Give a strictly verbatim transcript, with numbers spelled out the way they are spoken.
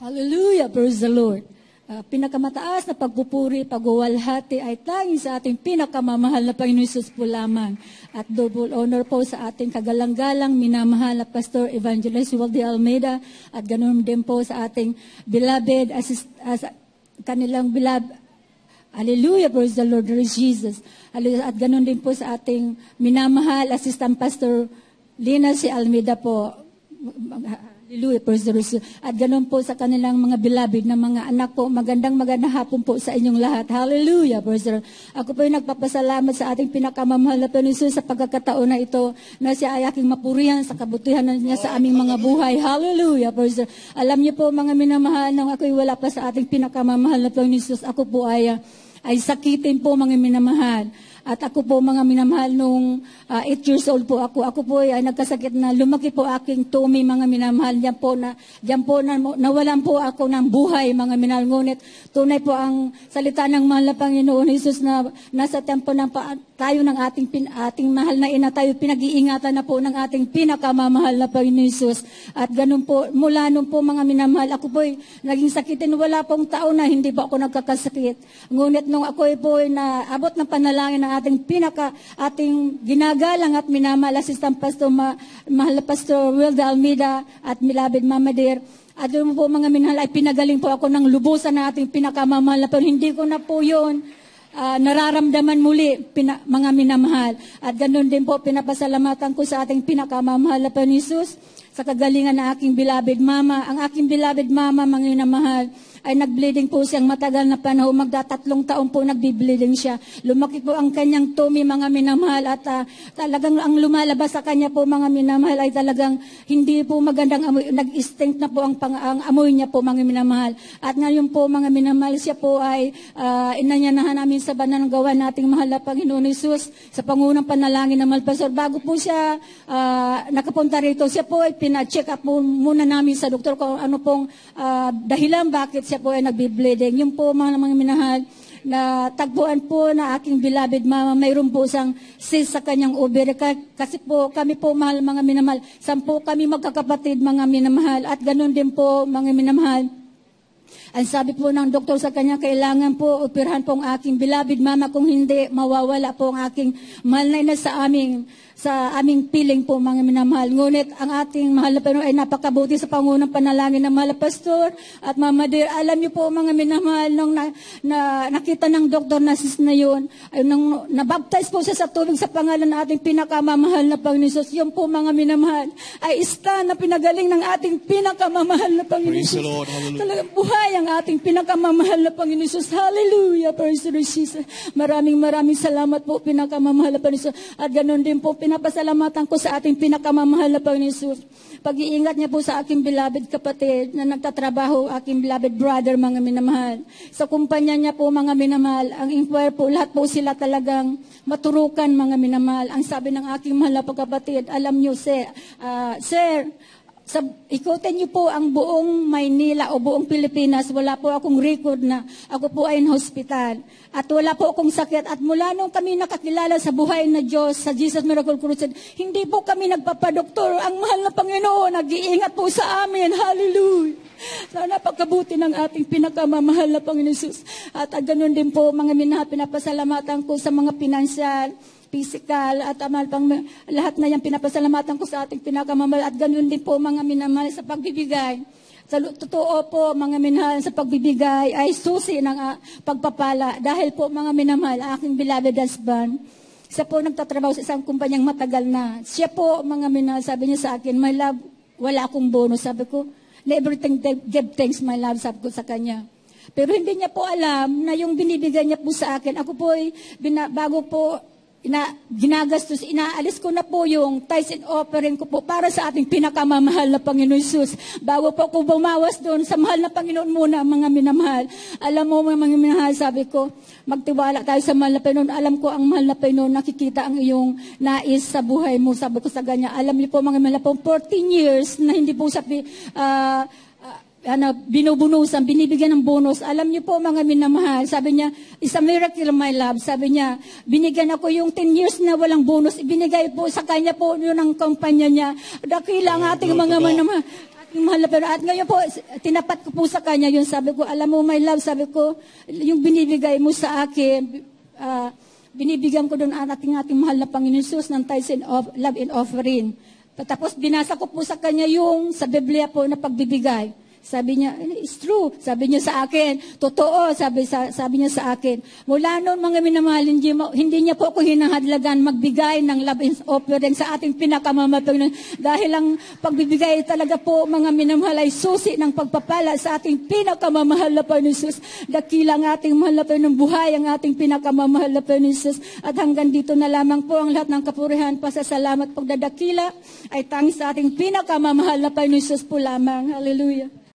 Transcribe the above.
Hallelujah, praise the Lord. Uh, pinakamataas na pagpupuri, pagwawalhati ay tanging sa ating pinakamamahal na Panginoon Hesus po lamang. At double honor po sa ating kagalang-galang minamahal na Pastor Evangelist Wilfred Almeida at ganoon din po sa ating beloved assist, as, kanilang beloved. Hallelujah, praise the Lord, there is Jesus. At ganoon din po sa ating minamahal Assistant Pastor Lina C. Almeida po. Hallelujah, praise the Lord. At ganoon po sa kanilang mga beloved na mga anak po, magandang magandang hapon po sa inyong lahat. Hallelujah, praise the Lord. Ako po ay nagpapasalamat sa ating pinakamamahal na Panginoon Hesus sa pagkakataon na ito na siya ay aking mapurihan sa kabutihan niya sa aming mga buhay. Hallelujah, praise the Lord. Alam niyo po mga minamahal, nang ako ay wala pa sa ating pinakamamahal na Panginoon Hesus, ako po ay, ay sakitin po mga minamahal. At ako po mga minamahal, nung uh, eight years old po ako, ako po ay nagkasakit na lumaki po aking tummy mga minamahal. Diyan po, na, diyan po na, nawalan po ako ng buhay mga minamahal. Ngunit tunay po ang salita ng mahal na Panginoon Hesus na nasa tempo ng pa, tayo ng ating, pin, ating mahal na ina, tayo pinag-iingatan na po ng ating pinakamamahal na Panginoon Hesus. At ganun po, mula nun po mga minamahal, ako po ay naging sakitin. Wala pong taon na hindi po ako nagkakasakit. Ngunit nung ako ay po ay naabot ng panalangin na ating pinaka, ating ginagalang at minamahal Assistant Pastor ma, mahal Pastor Wilfred Almeida at Milabid Mama Dear. At doon po mga minahal ay pinagaling po ako ng lubusan na ating pinakamamahal na po. Hindi ko na po yun uh, nararamdaman muli pina, mga minamahal. At ganoon din po pinapasalamatan ko sa ating pinakamamahal na po Jesus sa kagalingan na aking Bilabid Mama. Ang aking Bilabid Mama mga minamahal ay nag-bleeding po siyang matagal na panahon. Magdatatlong taon po nag-bleeding siya. Lumaki po ang kanyang tummy mga minamahal at uh, talagang ang lumalabas sa kanya po mga minamahal ay talagang hindi po magandang amoy. Nag-extinct na po ang, pang, ang amoy niya po mga minamahal. At ngayon po mga minamahal, siya po ay uh, inanyanahan namin sa banananggawan nating mahal na Panginoon Hesus sa pangunang panalangin ng mahal Pastor. Bago po siya uh, nakapunta rito, siya po ay pina-check up po muna namin sa doktor kung ano pong uh, dahilan bakit siya po ay nagbi-bleeding. Yung po mga mga minahal, na tagpuan po na aking beloved mama, mayroon po isang cyst sa kanyang ovary. Kasi po kami po mahal mga minamahal, sampu kami magkakapatid mga minamahal. At ganun din po mga minamahal, ang sabi po ng doktor sa kanya, kailangan po operahan po ang aking beloved mama, kung hindi mawawala po ang aking mahal na ina sa aming, sa aming piling po mga minamahal. Ngunit ang ating mahal na Panginoon ay napakabuti sa pangunang panalangin ng mahal na Pastor at Mama Dear. Alam niyo po mga minamahal, nung na, na, nakita ng doktor na sis na yun, ay, nung nabaptize po siya sa tubig sa pangalan ng ating pinakamamahal na Panginoon Hesus, yung po mga minamahal ay ista na pinagaling ng ating pinakamamahal na Panginoon Hesus. Talagang buhay ang ating pinakamamahal na Panginoon Hesus. Hallelujah, praise the Lord Jesus. Maraming maraming salamat po pinakamamahal na Panginoon Hesus. At ganoon din po pinapasalamatan ko sa ating pinakamamahal na Panginoon Hesus. Pag-iingat niya po sa aking beloved kapatid na nagtatrabaho, aking beloved brother mga minamahal. Sa kumpanya niya po mga minamahal, ang inquire po, lahat po sila talagang maturukan mga minamahal. Ang sabi ng aking mahal na pagkapatid, alam niyo sir, uh, sir, Sa, ikutin niyo po ang buong Maynila o buong Pilipinas, wala po akong record na ako po ay in hospital. At wala po akong sakit. At mula nung kami nakakilala sa buhay na Diyos, sa Jesus Miracle Crusade, hindi po kami nagpapadoktor. Ang mahal na Panginoon, nag-iingat po sa amin. Hallelujah! Sana pagkabuti ng ating pinakamamahal na Panginoon Hesus. At ganoon din po, mga minahal, pinapasalamatan ko sa mga pinansyal, physical at amal pang lahat na yan, pinapasalamatan ko sa ating pinakamamahal. At ganun din po mga minamahal sa pagbibigay. Sa totoo po mga minamahal, sa pagbibigay ay susi ng uh, pagpapala. Dahil po mga minamahal, aking beloved husband, siya po nagtatrabaho sa isang kumpanyang matagal na. Siya po mga minamahal, sabi niya sa akin, my love, wala akong bonus. Sabi ko, everything give thanks my love, sabi ko sa kanya. Pero hindi niya po alam na yung binibigay niya po sa akin, ako po ay bago po Ina, ginagastos, inaalis ko na po yung tithes and offering ko po para sa ating pinakamamahal na Panginoon Hesus. Bago po ko bumawas doon sa mahal na Panginoon muna, mga minamahal. Alam mo mga minamahal, sabi ko, magtiwala tayo sa mahal na Panginoon. Alam ko ang mahal na Panginoon, nakikita ang iyong nais sa buhay mo. Sabi ko sa kanya, alam niyo po mga minamahal, po fourteen years na hindi po sabi, ah, uh, ano, binubunusan, binibigyan ng bonus. Alam niyo po mga minamahal, sabi niya, it's a miracle my love. Sabi niya, binigyan ako yung ten years na walang bonus. Ibinigay po sa kanya po yun ang kumpanya niya. Dakila ang ating mga minamahal. At mahal na pero. At ngayon po, tinapat ko po sa kanya yun. Sabi ko, alam mo, my love, sabi ko, yung binibigay mo sa akin, uh, binibigyan ko doon ang ating ating mahal na Panginoon Jesus ng tithes and of, love and offering. Tapos binasa ko po sa kanya yung sa Biblia po na pagbibigay. Sabi niya, it's true. Sabi niya sa akin, totoo, sabi, sa, sabi niya sa akin. Mula noon, mga minamahalin, hindi, hindi niya po ako hinahadlagan magbigay ng love and offering sa ating pinakamamatunan. Dahil ang pagbibigay talaga po, mga minamahal, ay susi ng pagpapala sa ating pinakamamahal na Panginoon Jesus. Dakila ang ating mahal na Panginoon, buhay ang ating pinakamamahal na Panginoon Jesus. At hanggang dito na lamang po ang lahat ng kapurihan, pasasalamat, pagdadakila ay tanging sa ating pinakamamahal na Panginoon Jesus po lamang. Hallelujah.